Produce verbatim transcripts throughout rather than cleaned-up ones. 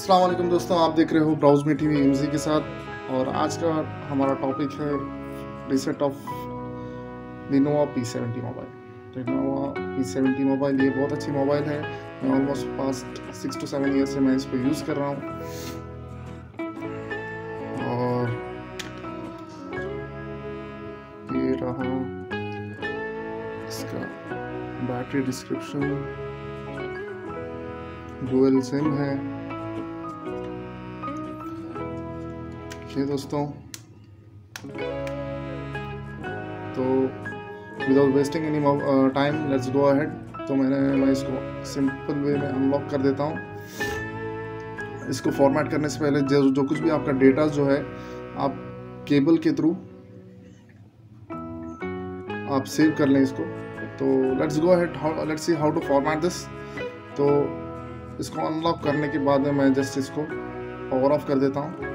अस्सलाम वालेकुम दोस्तों, आप देख रहे हो ब्राउज मी टीवी एमजी के साथ। और आज का हमारा टॉपिक है reset of Lenovo P seventy mobile. Lenovo P seventy mobile ये बहुत अच्छी मोबाइल है। मैं almost past six to seven year से मैं इसको यूज़ कर रहा हूँ। और ये रहा इसका बैटरी डिस्क्रिप्शन, डुअल सिम है ये दोस्तों। तो without wasting any time let's go ahead. तो मैंने मैं इसको सिंपल वे में अनलॉक कर देता हूँ। इसको फॉर्मेट करने से पहले जो जो कुछ भी आपका डेटा जो है आप केबल के थ्रू आप सेव कर लें इसको। तो let's go ahead, let's see how to format this. तो इसको अनलॉक करने के बाद में मैं जस्ट इसको पावर ऑफ कर देता हूँ।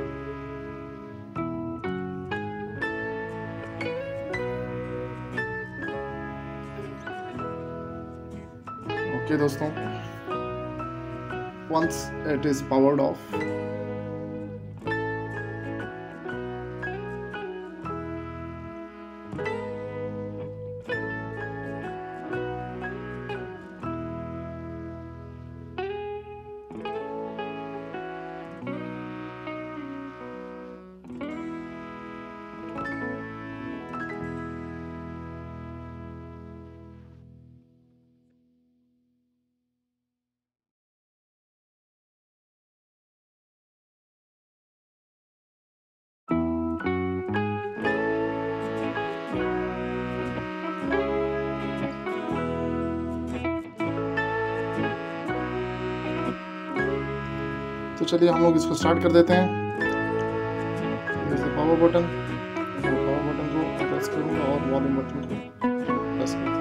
ओके दोस्तों, once it is powered off तो चलिए हम लोग इसको स्टार्ट कर देते हैं। जैसे पावर बटन पावर बटन को प्रेस करूँगा और वॉल्यूम बटन को प्रेस करूँगा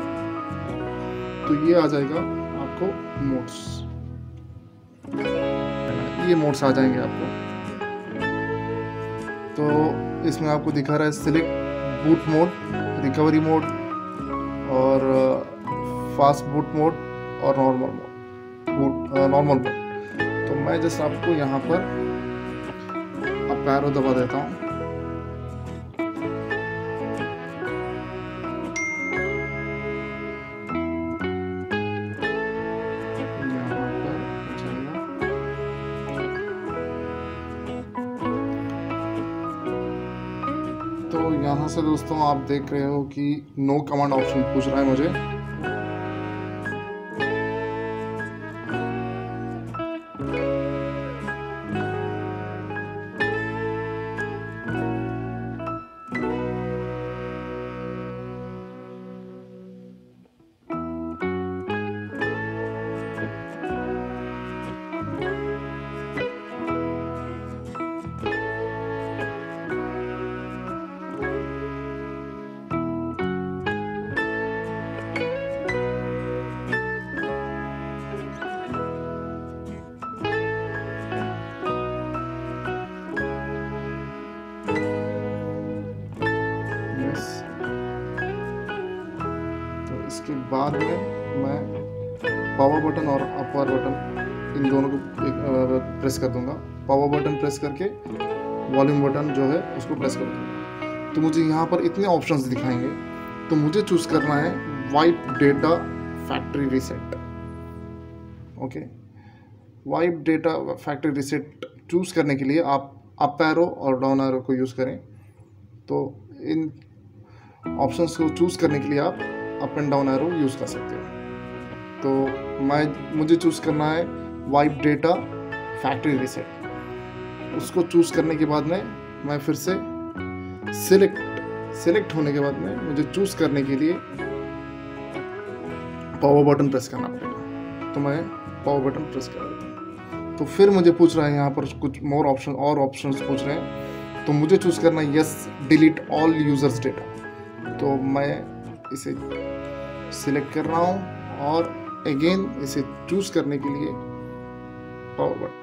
तो ये आ जाएगा आपको मोड्स। ये मोड्स आ जाएंगे आपको। तो इसमें आपको दिखा रहा है select boot mode, recovery mode और फास्ट बूट मोड और normal mode boot normal mode. तो मैं जस्ट आपको यहाँ पर आप एरो दबा देता हूँ। तो यहाँ से दोस्तों आप देख रहे हो कि नो कमांड ऑप्शन पूछ रहा है मुझे। इसके बाद में मैं पावर बटन और अपर बटन इन दोनों को प्रेस कर दूंगा। पावर बटन प्रेस करके वॉल्यूम बटन जो है उसको प्रेस कर दूंगा। तो मुझे यहाँ पर इतने ऑप्शंस दिखाएंगे। तो मुझे चूज करना है wipe data factory reset. Okay, wipe data factory reset choose करने के लिए आप अप एरो और डाउन एरो को यूज़ करें। तो इन ऑप्शंस को चूज करने के लिए आप up and down arrow use कर सकते हो। तो मैं मुझे चूज़ करना है वाइप डेटा फैक्ट्री रीसेट। उसको चूज़ करने के बाद में मैं फिर से सिलेक्ट सिलेक्ट होने के बाद में मुझे चूज़ करने के लिए पावर बटन प्रेस करना पड़ेगा। तो मैं पावर बटन प्रेस कर देता हूँ। तो फिर मुझे पूछ रहा है यहाँ पर कुछ मोर ऑप्शन और ऑप्शंस पूछ रहे हैं। तो मुझे चूज़ करना है yes delete all users data. तो मैं इसे सिलेक्ट कर रहा हूं और अगेन इसे चूज करने के लिए पावर बटन।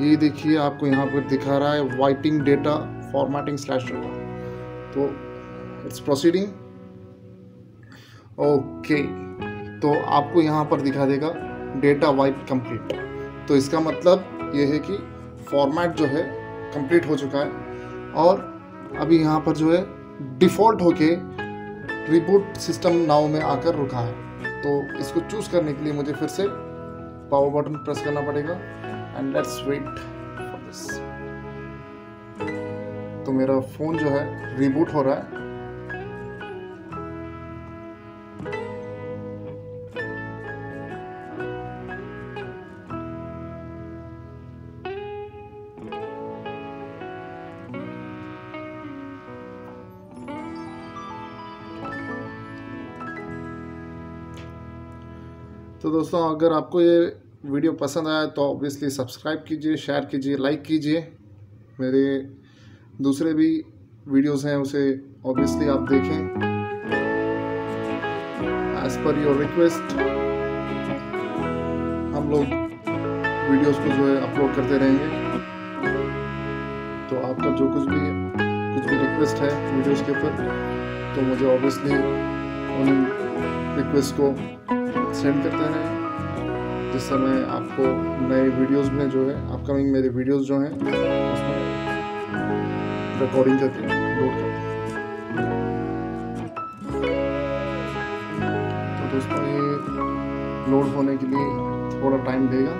ये देखिए आपको यहाँ पर दिखा रहा है wiping data formatting slash data, तो इट्स प्रोसीडिंग ओके। तो आपको यहाँ पर दिखा देगा डेटा वाइप कंप्लीट, तो इसका मतलब ये है कि फॉर्मेट जो है कंप्लीट हो चुका है। और अभी यहाँ पर जो है डिफ़ॉल्ट होके रिबूट सिस्टम नाउ में आकर रुका है, तो इसको चूज़ करने के लिए मुझे फिर से पावर बटन प्रेस करना पड़ेगा and let's wait for this. तो मेरा फ़ोन जो है रिबूट हो रहा है। तो दोस्तों अगर आपको ये वीडियो पसंद आया तो ऑब्वियसली सब्सक्राइब कीजिए, शेयर कीजिए, लाइक कीजिए। मेरे दूसरे भी वीडियोस हैं उसे ऑब्वियसली आप देखें। एज पर योर रिक्वेस्ट हम लोग वीडियोस को जो है अपलोड करते रहेंगे, तो आपका जो कुछ भी कुछ भी रिक्वेस्ट है वीडियोस के ऊपर तो मुझे ऑब्वियसली उन रिक्वेस्ट को सेंड करते हैं, जिससे मैं आपको नए वीडियोस में जो है अपकमिंग मेरे वीडियोस जो हैं उसमें रिकॉर्डिंग करके अपलोड करते हैं। तो दोस्तों ये लोड होने के लिए थोड़ा टाइम देगा।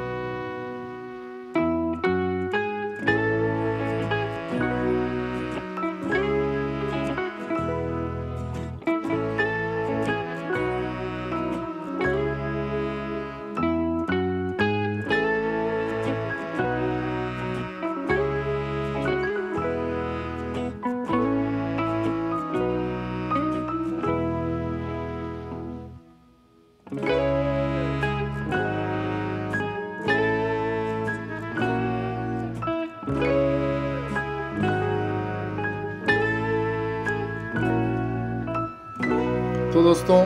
तो दोस्तों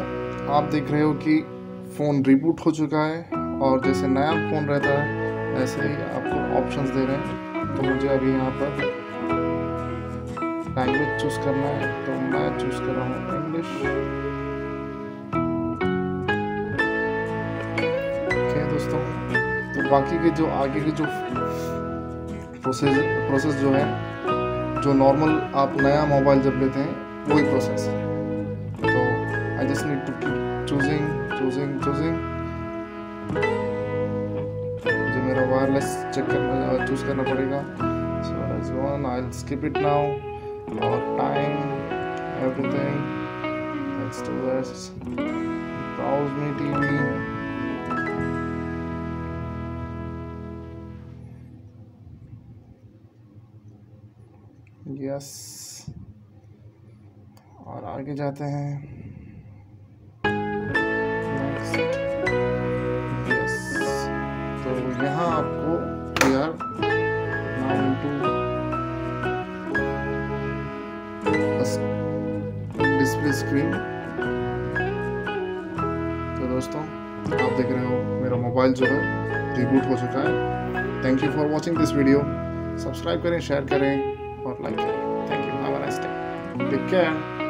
आप देख रहे हो कि फ़ोन रिबूट हो चुका है, और जैसे नया फ़ोन रहता है ऐसे ही आपको ऑप्शंस दे रहे हैं। तो मुझे अभी यहाँ पर लैंग्वेज चूज़ करना है, तो मैं चूज़ कर रहा हूँ इंग्लिश। ओके दोस्तों, तो बाकी के जो आगे के जो प्रोसेस प्रोसेस जो है जो नॉर्मल आप नया मोबाइल जब लेते हैं वही प्रोसेस है। I just need to keep choosing, choosing, choosing. मुझे मेरा वायरलेस चेक करना चूज करना पड़ेगा। So as one, I'll skip it now. Our time, everything. Let's do this. Browse Me T V. Yes. और आगे जाते हैं। यहाँ आपको we are now into display screen. तो दोस्तों आप देख रहे हो मेरा मोबाइल जो है रिबूट हो चुका है। Thank you for watching this video. Subscribe करें, शेयर करें और लाइक करें। Thank you, have a nice day, take care.